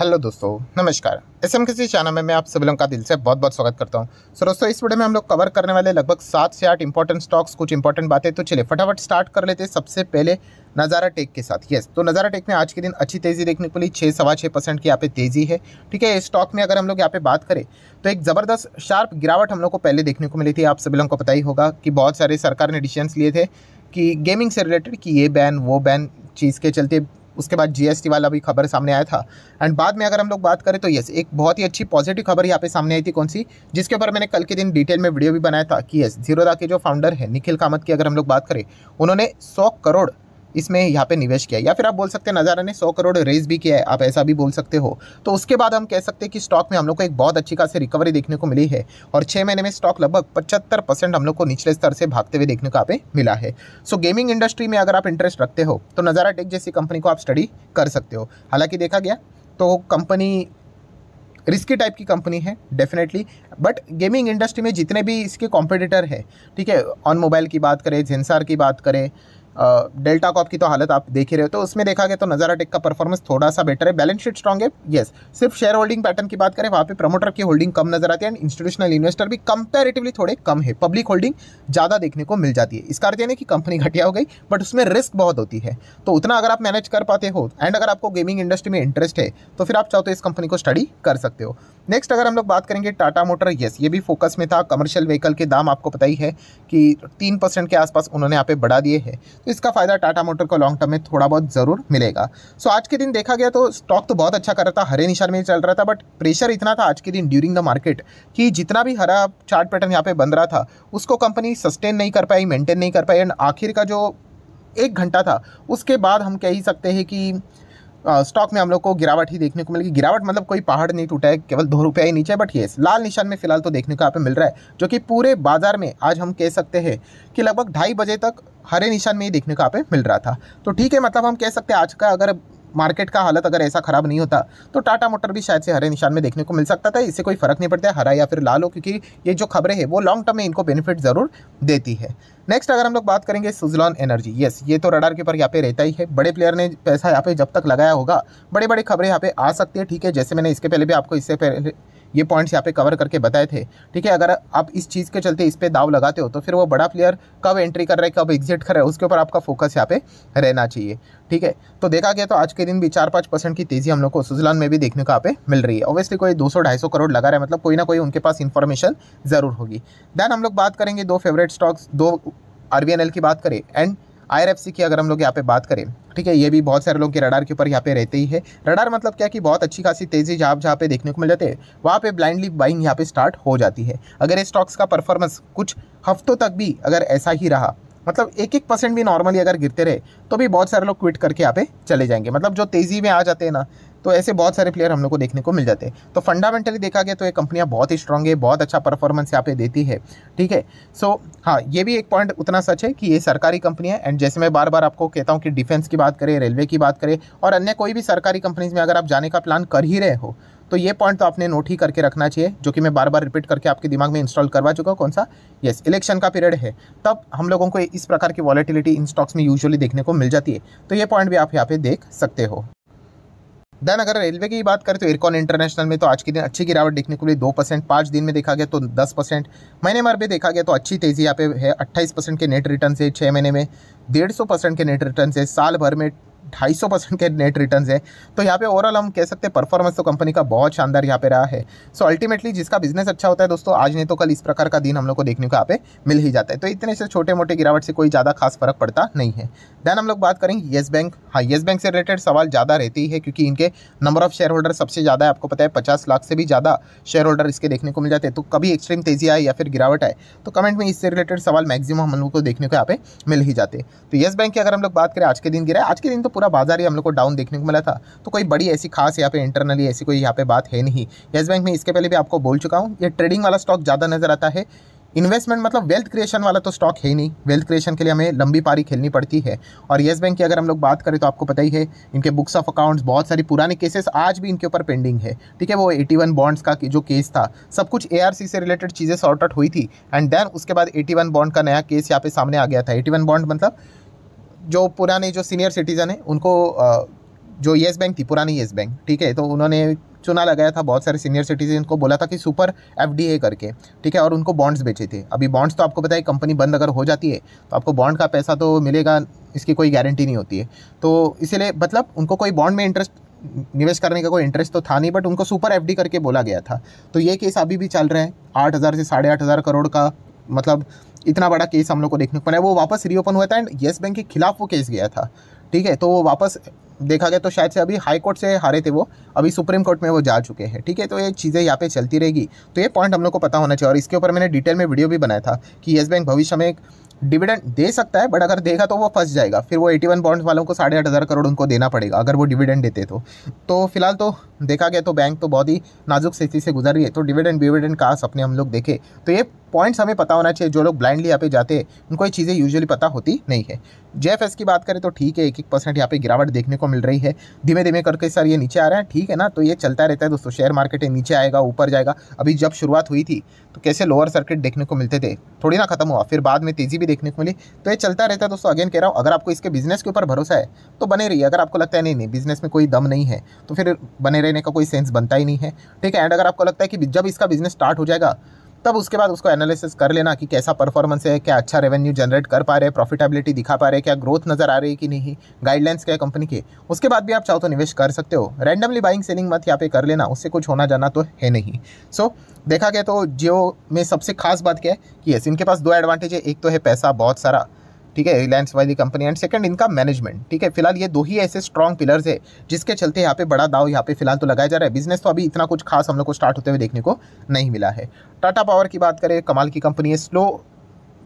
Hello दोस्तों, नमस्कार। SMKC channel में मैं आप सभी लोगों का दिल से बहुत बहुत स्वागत करता हूं। सो दोस्तों, इस वीडियो में हम लोग कवर करने वाले लगभग 7 से 8 इंपॉर्टेंट स्टॉक्स, कुछ इंपॉर्टेंट बातें। तो चलिए फटाफट स्टार्ट कर लेते हैं। सबसे पहले नज़ारा टेक के साथ। यस, तो नज़ारा टेक में आज के दिन अच्छी तेज़ी देखने को मिली, 6-6.25% की यहाँ पे तेज़ी है। ठीक है, इस स्टॉक में अगर हम लोग यहाँ पे बात करें तो एक ज़बरदस्त शार्प गिरावट हम लोग को पहले देखने को मिली थी। आप सभी लोगों को पता ही होगा कि बहुत सारे सरकार ने डिसीजंस लिए थे कि गेमिंग से रिलेटेड, कि ये बैन वो बैन चीज़ के चलते। उसके बाद जीएसटी वाला भी खबर सामने आया था। एंड बाद में अगर हम लोग बात करें तो यस, एक बहुत ही अच्छी पॉजिटिव खबर यहाँ पे सामने आई थी। कौन सी? जिसके ऊपर मैंने कल के दिन डिटेल में वीडियो भी बनाया था कि यस, जीरोधा के जो फाउंडर है निखिल कामत की अगर हम लोग बात करें, उन्होंने 100 करोड़ इसमें यहाँ पे निवेश किया, या फिर आप बोल सकते हैं नज़ारा ने 100 करोड़ रेज भी किया है, आप ऐसा भी बोल सकते हो। तो उसके बाद हम कह सकते हैं कि स्टॉक में हम लोग को एक बहुत अच्छी खासी रिकवरी देखने को मिली है और 6 महीने में स्टॉक लगभग 75% हम लोग को निचले स्तर से भागते हुए देखने को यहाँ पे मिला है। सो गेमिंग इंडस्ट्री में अगर आप इंटरेस्ट रखते हो तो नज़ारा टेक जैसी कंपनी को आप स्टडी कर सकते हो। हालाँकि देखा गया तो कंपनी रिस्की टाइप की कंपनी है डेफिनेटली, बट गेमिंग इंडस्ट्री में जितने भी इसके कॉम्पिटिटर है, ठीक है, ऑन मोबाइल की बात करें, जेंसार की बात करें, डेल्टा कॉप की तो हालत आप देख ही रहे हो। तो उसमें देखा गया तो नज़ारा टेक का परफॉर्मेंस थोड़ा सा बेटर है, बैलेंस शीट स्ट्रॉन्ग है। यस, सिर्फ शेयर होल्डिंग पैटर्न की बात करें वहाँ पे प्रमोटर की होल्डिंग कम नजर आती है एंड इंस्टीट्यूशनल इन्वेस्टर भी कंपेरेटिवली थोड़े कम है, पब्लिक होल्डिंग ज़्यादा देखने को मिल जाती है। इसका अर्थ यानी कि कंपनी घटिया हो गई, बट उसमें रिस्क बहुत होती है। तो उतना अगर आप मैनेज कर पाते हो एंड अगर आपको गेमिंग इंडस्ट्री में इंटरेस्ट है तो फिर आप चाहो तो इस कंपनी को स्टडी कर सकते हो। नेक्स्ट अगर हम लोग बात करेंगे टाटा मोटर। यस, ये भी फोकस में था। कमर्शियल व्हीकल के दाम आपको पता ही है कि 3% के आसपास उन्होंने यहाँ पे बढ़ा दिए है, तो इसका फ़ायदा टाटा मोटर को लॉन्ग टर्म में थोड़ा बहुत ज़रूर मिलेगा। सो आज के दिन देखा गया तो स्टॉक तो बहुत अच्छा कर रहा था, हरे निशान में चल रहा था, बट प्रेशर इतना था आज के दिन ड्यूरिंग द मार्केट कि जितना भी हरा चार्ट पैटर्न यहाँ पे बन रहा था उसको कंपनी सस्टेन नहीं कर पाई, मेंटेन नहीं कर पाई। एंड आखिर का जो 1 घंटा था उसके बाद हम कह ही सकते हैं कि स्टॉक में हम लोग को गिरावट ही देखने को मिलेगी। गिरावट मतलब कोई पहाड़ नहीं टूटा है, केवल 2 रुपये ही नीचे, बट येस, लाल निशान में फिलहाल तो देखने को यहाँ पे मिल रहा है, जो कि पूरे बाजार में आज हम कह सकते हैं कि लगभग 2:30 बजे तक हरे निशान में ही देखने को यहाँ पे मिल रहा था। तो ठीक है, मतलब हम कह सकते हैं आज का अगर मार्केट का हालत अगर ऐसा ख़राब नहीं होता तो टाटा मोटर भी शायद से हरे निशान में देखने को मिल सकता था। इससे कोई फ़र्क नहीं पड़ता है हरा या फिर लाल हो, क्योंकि ये जो खबरें हैं वो लॉन्ग टर्म में इनको बेनिफिट ज़रूर देती है। नेक्स्ट अगर हम लोग बात करेंगे सुजलॉन एनर्जी। यस, ये तो रडार के ऊपर यहाँ पे रहता ही है। बड़े प्लेयर ने पैसा यहाँ पे जब तक लगाया होगा बड़े बड़े खबरें यहाँ पे आ सकती है। ठीक है, जैसे मैंने इसके पहले भी आपको इससे पहले ये पॉइंट्स यहाँ पे कवर करके बताए थे। ठीक है, अगर आप इस चीज़ के चलते इस पे दाव लगाते हो तो फिर वो बड़ा प्लेयर कब एंट्री कर रहा है, कब एग्जिट कर रहा है, उसके ऊपर आपका फोकस यहाँ पे रहना चाहिए। ठीक है, तो देखा गया तो आज के दिन भी 4-5% की तेज़ी हम लोग को सुजलॉन में भी देखने को यहाँ पे मिल रही है। ऑब्वियसली कोई 200-250 करोड़ लगा रहा है, मतलब कोई ना कोई उनके पास इन्फॉर्मेशन ज़रूर होगी। देन हम लोग बात करेंगे 2 फेवरेट स्टॉक्स RVNL की बात करें एंड IRFC की अगर हम लोग यहाँ पे बात करें। ठीक है, ये भी बहुत सारे लोगों के रडार के ऊपर यहाँ पे रहते ही है। रडार मतलब क्या कि बहुत अच्छी खासी तेज़ी जहाँ पे देखने को मिल जाती है वहाँ पे ब्लाइंडली बाइंग यहाँ पे स्टार्ट हो जाती है। अगर ये स्टॉक्स का परफॉर्मेंस कुछ हफ्तों तक भी अगर ऐसा ही रहा, मतलब 1-1% भी नॉर्मली अगर गिरते रहे तो भी बहुत सारे लोग क्विट करके यहाँ पे चले जाएंगे। मतलब जो तेज़ी में आ जाते हैं ना, तो ऐसे बहुत सारे प्लेयर हम लोग को देखने को मिल जाते हैं। तो फंडामेंटली देखा गया तो ये कंपनियां बहुत ही स्ट्रांग है, बहुत अच्छा परफॉर्मेंस यहाँ पे देती है। ठीक है, सो हाँ, ये भी एक पॉइंट उतना सच है कि ये सरकारी कंपनी है। एंड जैसे मैं बार बार आपको कहता हूँ कि डिफेंस की बात करें, रेलवे की बात करें और अन्य कोई भी सरकारी कंपनीज में अगर आप जाने का प्लान कर ही रहे हो तो ये पॉइंट तो आपने नोट ही करके रखना चाहिए, जो कि मैं बार बार रिपीट करके आपके दिमाग में इंस्टॉल करवा चुका हूँ। कौन सा? यस, इलेक्शन का पीरियड है, तब हम लोगों को इस प्रकार की वॉलेटिलिटी इन स्टॉक्स में यूजुअली देखने को मिल जाती है। तो ये पॉइंट भी आप यहाँ पे देख सकते हो। देन अगर रेलवे की बात करें तो IRCon इंटरनेशनल में तो आज के दिन अच्छी गिरावट देखने को मिली 2%, 5 दिन में देखा गया तो 10%, महीने भर में देखा गया तो अच्छी तेज़ी यहाँ पे है। 28% के नेट रिटर्न है 6 महीने में, 150% के नेट रिटर्न है साल भर में, 250% के नेट रिटर्न्स है। तो यहाँ पे ओवरऑल हम कह सकते हैं परफॉर्मेंस तो कंपनी का बहुत शानदार यहाँ पे रहा है। सो अल्टीमेटली जिसका बिजनेस अच्छा होता है दोस्तों, आज नहीं तो कल इस प्रकार का दिन हम लोग को देखने को यहाँ पे मिल ही जाता है। तो इतने से छोटे मोटे गिरावट से कोई ज़्यादा खास फर्क पड़ता नहीं है। देन हम लोग बात करेंगे येस बैंक। हाँ, येस बैंक से रिलेटेड सवाल ज़्यादा रहती है क्योंकि इनके नंबर ऑफ शेयर होल्डर सबसे ज़्यादा है। आपको पता है 50 लाख से भी ज़्यादा शेयर होल्डर इसके देखने को मिल जाते हैं। तो कभी एक्सट्रीम तेज़ी आए या फिर गिरावट आए तो कमेंट में इससे रिलेटेड सवाल मैक्सिमम हम लोग को देखने को यहाँ पे मिल ही जाते हैं। तो येस बैंक की अगर हम लोग बात करें, आज के दिन गिरा है। आज के दिन तो पूरा बाजार ही हम लोग को डाउन देखने को मिला था, तो कोई बड़ी ऐसी खास यहाँ पे इंटरनली ऐसी कोई यहाँ पे बात है नहीं। येस बैंक में इसके पहले भी आपको बोल चुका हूँ, ये ट्रेडिंग वाला स्टॉक ज़्यादा नजर आता है। इन्वेस्टमेंट मतलब वेल्थ क्रिएशन वाला तो स्टॉक है ही नहीं, वेल्थ क्रिएशन के लिए हमें लंबी पारी खेलनी पड़ती है। और येस बैंक की अगर हम लोग बात करें तो आपको पता ही है इनके बुक्स ऑफ अकाउंट्स, बहुत सारी पुराने केसेस आज भी इनके ऊपर पेंडिंग है। ठीक है, वो 81 बॉन्ड्स का जो केस था, सब कुछ ARC से रिलेटेड चीज़ें सॉर्ट आउट हुई थी एंड देन उसके बाद 81 बॉन्ड का नया केस यहाँ पे सामने आ गया था। 81 बॉन्ड मतलब जो पुराने जो सीनियर सिटीज़न है उनको जो येस बैंक थी, पुरानी येस बैंक, ठीक है, तो उन्होंने चुना लगाया था, बहुत सारे सीनियर सिटीजन को बोला था कि सुपर एफडीए करके, ठीक है, और उनको बॉन्ड्स बेचे थे। अभी बॉन्ड्स तो आपको पता है कंपनी बंद अगर हो जाती है तो आपको बॉन्ड का पैसा तो मिलेगा, इसकी कोई गारंटी नहीं होती है। तो इसीलिए मतलब उनको कोई बॉन्ड में इंटरेस्ट निवेश करने का कोई इंटरेस्ट तो था नहीं, बट उनको सुपर एफडी करके बोला गया था। तो ये केस अभी भी चल रहा है, 8,000 से 8,500 करोड़ का, मतलब इतना बड़ा केस हम लोग को देखने को पड़ा है। वो वापस रीओपन हुआ था एंड येस बैंक के खिलाफ वो केस गया था, ठीक है, तो वो वापस देखा गया, तो शायद से अभी हाई कोर्ट से हारे थे वो, अभी सुप्रीम कोर्ट में वो जा चुके हैं, ठीक है। तो ये चीज़ें यहाँ पे चलती रहेगी, तो ये पॉइंट हम लोग को पता होना चाहिए। और इसके ऊपर मैंने डिटेल में वीडियो भी बनाया था कि येस बैंक भविष्य में एक डिविडेंड दे सकता है, बट अगर देगा तो वो फंस जाएगा, फिर वो 81 बॉन्ड्स वालों को 8,500 करोड़ उनको देना पड़ेगा अगर वो डिविडेंड देते तो फिलहाल तो देखा गया तो बैंक तो बहुत ही नाजुक स्थिति से गुजर रही है, तो डिविडेंड का सपने हम लोग देखे। तो ये पॉइंट्स हमें पता होना चाहिए, जो लोग ब्लाइंडली यहाँ पे जाते हैं उनको ये चीज़ें यूजुअली पता होती नहीं है। जेएफएस की बात करें तो ठीक है, 1% यहाँ पे गिरावट देखने को मिल रही है, धीमे धीमे करके सर ये नीचे आ रहा है, ठीक है ना। तो ये चलता रहता है दोस्तों, शेयर मार्केट नीचे आएगा ऊपर जाएगा। अभी जब शुरुआत हुई थी तो कैसे लोअर सर्किट देखने को मिलते थे, थोड़ी ना खत्म हुआ, फिर बाद में तेजी भी देखने को मिली, तो ये चलता रहता है दोस्तों। अगेन कह रहा हूँ, अगर आपको इसके बिजनेस के ऊपर भरोसा है तो बने रहिए, अगर आपको लगता है नहीं बिजनेस में कोई दम नहीं है तो फिर बने रहने का कोई सेंस बनता ही नहीं है, ठीक है। एंड अगर आपको लगता है कि जब इसका बिजनेस स्टार्ट हो जाएगा तब उसके बाद उसको एनालिसिस कर लेना कि कैसा परफॉर्मेंस है, क्या अच्छा रेवेन्यू जनरेट कर पा रहे हैं, प्रॉफिटेबिलिटी दिखा पा रहे हैं, क्या ग्रोथ नजर आ रही है कि नहीं, गाइडलाइंस क्या है कंपनी के, उसके बाद भी आप चाहो तो निवेश कर सकते हो। रैंडमली बाइंग सेलिंग मत यहाँ पे कर लेना, उससे कुछ होना जाना तो है नहीं। सो देखा गया तो जियो में सबसे खास बात क्या है कि यस इनके पास दो एडवांटेज है, एक तो है पैसा बहुत सारा, ठीक है, रिलायंस वाली कंपनी, एंड सेकंड इनका मैनेजमेंट, ठीक है। फिलहाल ये दो ही ऐसे स्ट्रॉन्ग पिलर्स है जिसके चलते यहाँ पे बड़ा दाव यहाँ पे फिलहाल तो लगाया जा रहा है। बिजनेस तो अभी इतना कुछ खास हम लोग को स्टार्ट होते हुए देखने को नहीं मिला है। टाटा पावर की बात करें, कमाल की कंपनी है, स्लो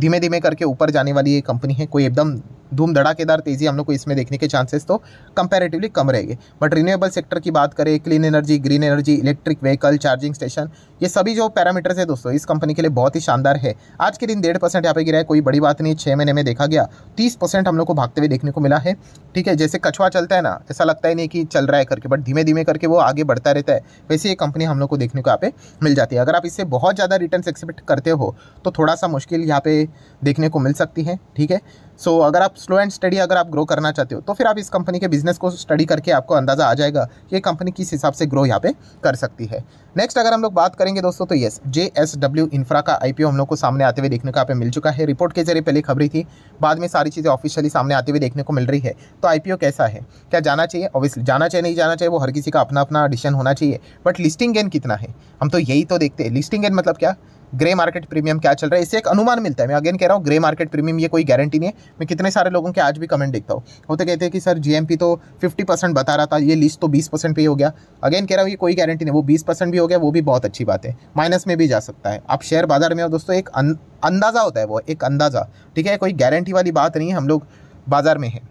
धीमे धीमे करके ऊपर जाने वाली ये कंपनी है, कोई एकदम धूम धड़ाकेदार तेजी हम लोग को इसमें देखने के चांसेस तो कंपैरेटिवली कम रहेंगे। बट रिन्यूएबल सेक्टर की बात करें, clean energy, green energy, electric vehicle, charging station, ये सभी जो पैरामीटर्स है दोस्तों इस कंपनी के लिए बहुत ही शानदार है। आज के दिन 1.5% यहाँ पे गिरा है, कोई बड़ी बात नहीं, 6 महीने में देखा गया 30% हम लोग को भागते हुए देखने को मिला है, ठीक है। जैसे कछुआ चलता है ना, ऐसा लगता ही नहीं कि चल रहा है करके, बट धीमे धीमे करके वो आगे बढ़ता रहता है, वैसे ये कंपनी हम लोग को देखने को यहाँ पे मिल जाती है। अगर आप इससे बहुत ज़्यादा रिटर्न एक्सपेक्ट करते हो तो थोड़ा सा मुश्किल यहाँ पे देखने को मिल सकती है, ठीक है। सो अगर आप स्लो एंड स्टडी अगर आप ग्रो करना चाहते हो तो फिर आप इस कंपनी के बिजनेस को स्टडी करके आपको अंदाज़ा आ जाएगा कि कंपनी किस हिसाब से ग्रो यहाँ पे कर सकती है। नेक्स्ट अगर हम लोग बात करेंगे दोस्तों तो यस JSW इंफ्रा का IPO हम लोग को सामने आते हुए देखने को यहाँ पे मिल चुका है। रिपोर्ट के जरिए पहले खबरी थी, बाद में सारी चीज़ें ऑफिशियली सामने आते हुए देखने को मिल रही है। तो IPO कैसा है, क्या जाना चाहिए, ऑब्वियसली जाना चाहिए नहीं जाना चाहिए वो हर किसी का अपना अपना डिसीजन होना चाहिए, बट लिस्टिंग गेन कितना है हम तो यही तो देखते हैं। लिस्टिंग गेन मतलब क्या, ग्रे मार्केट प्रीमियम क्या चल रहा है, इससे एक अनुमान मिलता है। मैं अगेन कह रहा हूँ, ग्रे मार्केट प्रीमियम ये कोई गारंटी नहीं है। मैं कितने सारे लोगों के आज भी कमेंट देखता हूँ, वो तो कहते हैं कि सर GMP तो 50% बता रहा था, ये लिस्ट तो 20% पे ही हो गया। अगेन कह रहा हूँ, ये कोई गारंटी नहीं, वो 20% भी हो गया वो भी बहुत अच्छी बात है, माइनस में भी जा सकता है। आप शेयर बाजार में हो दोस्तों, एक अंदाज़ा होता है, वो एक अंदाज़ा, ठीक है, कोई गारंटी वाली बात नहीं है, हम लोग बाजार में हैं।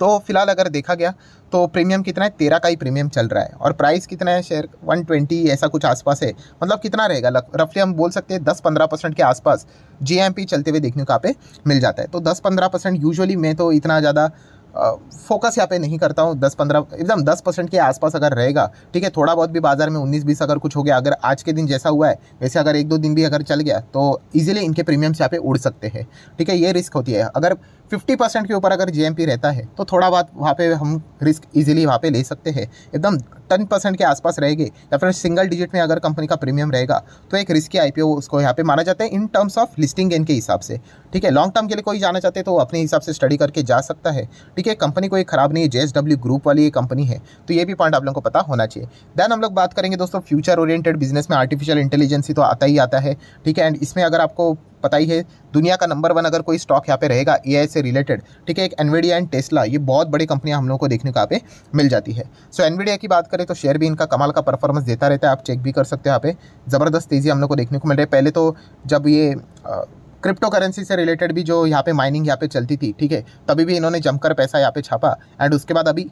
तो फिलहाल अगर देखा गया तो प्रीमियम कितना है, 13 का ही प्रीमियम चल रहा है, और प्राइस कितना है शेयर 120 ऐसा कुछ आसपास है, मतलब कितना रहेगा रफली हम बोल सकते हैं 10-15% के आसपास GMP चलते हुए देखने को यहाँ पे मिल जाता है। तो 10-15% यूजुअली मैं तो इतना ज़्यादा फोकस यहाँ पे नहीं करता हूँ, 10-15 एकदम 10% के आसपास अगर रहेगा, ठीक है, थोड़ा बहुत भी बाजार में 19-20 अगर कुछ हो गया, अगर आज के दिन जैसा हुआ है वैसे अगर 1-2 दिन भी अगर चल गया तो ईजिली इनके प्रीमियम्स यहाँ पे उड़ सकते हैं, ठीक है, ये रिस्क होती है। अगर 50% के ऊपर अगर GMP रहता है तो थोड़ा बहुत वहाँ पे हम रिस्क इजीली वहाँ पे ले सकते हैं। एकदम 10% के आसपास रहेंगे या फिर सिंगल डिजिट में अगर कंपनी का प्रीमियम रहेगा तो एक रिस्की IPO उसको यहाँ पे माना जाता है in terms of listing gain के हिसाब से, ठीक है। लॉन्ग टर्म के लिए कोई जाना चाहते तो अपने हिसाब से स्टडी करके जा सकता है, ठीक है। कंपनी कोई ख़राब नहीं है, JSW ग्रुप वाली ये कंपनी है, तो ये भी पॉइंट आप लोगों को पता होना चाहिए। देन हम लोग बात करेंगे दोस्तों, फ्यूचर ओरिएंटेड बिजनेस में आर्टिफिशियल इंटेलिजेंसी तो आता ही आता है, ठीक है। एंड इसमें अगर आपको पता ही है, दुनिया का नंबर 1 अगर कोई स्टॉक यहाँ पे रहेगा AI से रिलेटेड, ठीक है, एक एनवीडिया एंड टेस्ला, ये बहुत बड़ी कंपनियां हम लोगों को देखने को यहाँ पे मिल जाती है। सो एनवीडिया की बात करें तो शेयर भी इनका कमाल का परफॉर्मेंस देता रहता है, आप चेक भी कर सकते हैं, यहाँ पे ज़बरदस्त तेज़ी हम लोग को देखने को मिल रही है। पहले तो जब ये क्रिप्टो करेंसी से रिलेटेड भी जो यहाँ पे माइनिंग यहाँ पे चलती थी, ठीक है, तभी भी इन्होंने जमकर पैसा यहाँ पे छापा। एंड उसके बाद अभी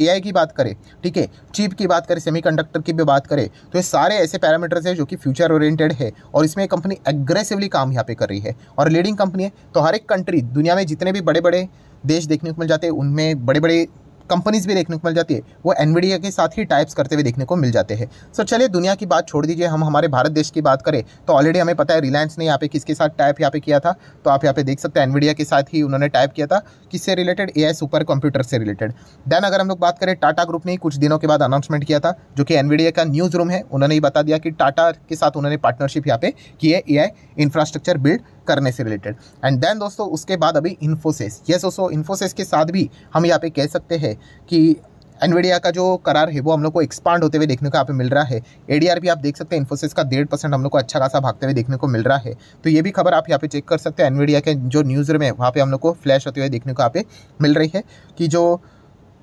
AI की बात करें, ठीक है, चिप की बात करें, सेमीकंडक्टर की भी बात करें, तो ये सारे ऐसे पैरामीटर्स हैं जो कि फ्यूचर ओरिएंटेड है और इसमें कंपनी एग्रेसिवली काम यहाँ पे कर रही है और लीडिंग कंपनी है। तो हर एक कंट्री, दुनिया में जितने भी बड़े बड़े देश देखने को मिल जाते हैं उनमें बड़े बड़े कंपनीज भी देखने को मिल जाती है वो एनवीडिया के साथ ही टाइप्स करते हुए देखने को मिल जाते हैं। सो चलिए दुनिया की बात छोड़ दीजिए, हम हमारे भारत देश की बात करें तो ऑलरेडी हमें पता है रिलायंस ने यहाँ पे किसके साथ टाइप यहाँ पे किया था, तो आप यहाँ पे देख सकते हैं एनवीडिया के साथ ही उन्होंने टाइप किया था, किससे रिलेटेड, एआई सुपर कंप्यूटर से रिलेटेड। देन अगर हम लोग बात करें टाटा ग्रुप ने कुछ दिनों के बाद अनाउंसमेंट किया था जो कि एनवीडिया का न्यूज़ रूम है, उन्होंने ही बता दिया कि टाटा के साथ उन्होंने पार्टनरशिप यहाँ पे की है एआई इंफ्रास्ट्रक्चर बिल्ड करने से रिलेटेड। एंड देन दोस्तों उसके बाद अभी इन्फोसिस, यस दोस्तों इन्फोसिस के साथ भी हम यहाँ पे कह सकते हैं कि एनवीडिया का जो करार है वो हम लोग को एक्सपांड होते हुए देखने को यहाँ पे मिल रहा है। एडीआर भी आप देख सकते हैं इन्फोसिस का 1.5% हम लोग को अच्छा खासा भागते हुए देखने को मिल रहा है, तो ये भी खबर आप यहाँ पे चेक कर सकते हैं। एनवीडिया के जो न्यूज़ रूम है वहाँ पे हम लोग को फ्लैश होते हुए देखने को यहाँ पे मिल रही है कि जो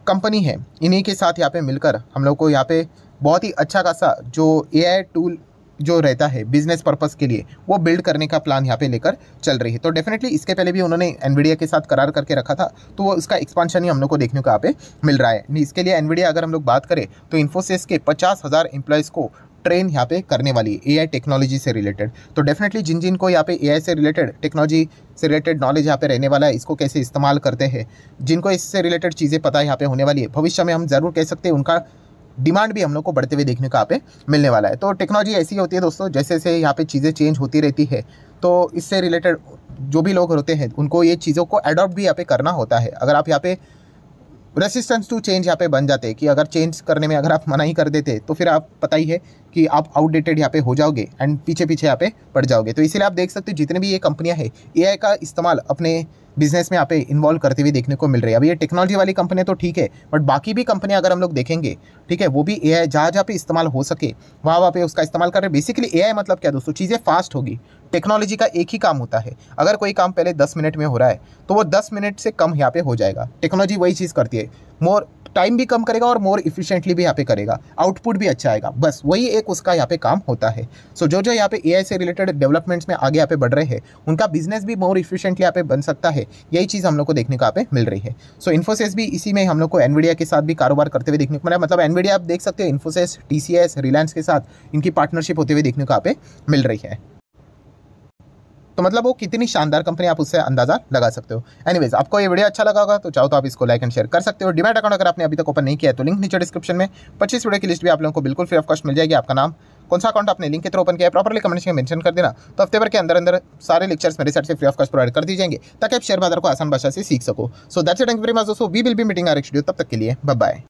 कंपनी है इन्हीं के साथ यहाँ पे मिलकर हम लोग को यहाँ पे बहुत ही अच्छा खासा जो एआई टूल जो रहता है बिजनेस पर्पस के लिए वो बिल्ड करने का प्लान यहाँ पे लेकर चल रही है। तो डेफिनेटली इसके पहले भी उन्होंने एनवीडिया के साथ करार करके रखा था, तो वो उसका एक्सपांशन ही हम लोग को देखने को यहाँ पे मिल रहा है। इसके लिए एनवीडिया अगर हम लोग बात करें तो इन्फोसिस के 50,000 एम्प्लॉयज़ को ट्रेन यहाँ पे करने वाली है एआई टेक्नोलॉजी से रिलेटेड। तो डेफिनेटली जिन जिन को यहाँ पे एआई से रिलेटेड टेक्नोलॉजी से रिलेटेड नॉलेज यहाँ पे रहने वाला है, इसको कैसे इस्तेमाल करते हैं, जिनको इससे रिलेटेड चीज़ें पता है यहाँ पे होने वाली है, भविष्य में हम ज़रूर कह सकते हैं उनका डिमांड भी हम लोग को बढ़ते हुए देखने को यहाँ पे मिलने वाला है। तो टेक्नोलॉजी ऐसी होती है दोस्तों, जैसे जैसे यहाँ पे चीज़ें चेंज होती रहती है तो इससे रिलेटेड जो भी लोग होते हैं उनको ये चीज़ों को एडॉप्ट भी यहाँ पे करना होता है। अगर आप यहाँ पे रेसिस्टेंस टू चेंज यहाँ पे बन जाते हैं कि अगर चेंज करने में अगर आप मना ही कर देते तो फिर आप पता ही है कि आप आउटडेटेड यहाँ पे हो जाओगे एंड पीछे पीछे यहाँ पे पड़ जाओगे। तो इसीलिए आप देख सकते हो जितने भी ये कंपनियाँ हैं एआई का इस्तेमाल अपने बिजनेस में यहाँ पे इन्वॉल्व करते हुए देखने को मिल रही है। अब ये टेक्नोलॉजी वाली कंपनियाँ तो ठीक है, बट बाकी भी कंपनियाँ अगर हम लोग देखेंगे, ठीक है, वो भी एआई जहाँ जहाँ पे इस्तेमाल हो सके वहाँ पे उसका इस्तेमाल कर रहे हैं। बेसिकली एआई मतलब क्या दोस्तों, चीज़ें फास्ट होगी। टेक्नोलॉजी का एक ही काम होता है, अगर कोई काम पहले 10 मिनट में हो रहा है तो वो 10 मिनट से कम यहाँ पे हो जाएगा। टेक्नोलॉजी वही चीज़ करती है, मोर टाइम भी कम करेगा और मोर इफिशिएंटली भी यहाँ पे करेगा, आउटपुट भी अच्छा आएगा, बस वही एक उसका यहाँ पे काम होता है। सो जो जो यहाँ पे एआई से रिलेटेड डेवलपमेंट्स में आगे यहाँ पे बढ़ रहे हैं उनका बिजनेस भी मोर इफिशिएंटली यहाँ पे बन सकता है, यही चीज़ हम लोग को देखने को यहाँ पे मिल रही है। सो इन्फोसिस भी इसी में हम लोग को एनवीडिया के साथ भी कारोबार करते हुए देखने को मिला, मतलब एनवीडिया आप देख सकते हो इन्फोसिस, टीसीएस, रिलायंस के साथ इनकी पार्टनरशिप होते हुए देखने को यहाँ पे मिल रही है। तो मतलब वो कितनी शानदार कंपनी, आप उससे अंदाजा लगा सकते हो। एनीवेज आपको ये वीडियो अच्छा लगा होगा तो चाहो तो आप इसको लाइक एंड शेयर कर सकते हो। डीमैट अकाउंट अगर आपने अभी तक ओपन नहीं किया है तो लिंक नीचे डिस्क्रिप्शन में 25 वीडियो की लिस्ट भी आप लोगों को बिल्कुल फ्री ऑफ कॉस्ट मिल जाएगी। आपका नाम, कौन सा अकाउंट आपने लिंक के थ्रू ओपन किया है, प्रॉपर्ली कमेंट्स में मेंशन कर देना, तो हफ्ते भर के अंदर अंदर सारे लेक्चर्स मेरे साइड से फ्री ऑफ कॉस्ट प्रोवाइड कर दिए जाएंगे ताकि आप शेयर बाजार को आसान भाषा से सीख सको। So that's it, thank you very much दोस्तों, we will be meeting our next video, तब तक के लिए बाय बाय।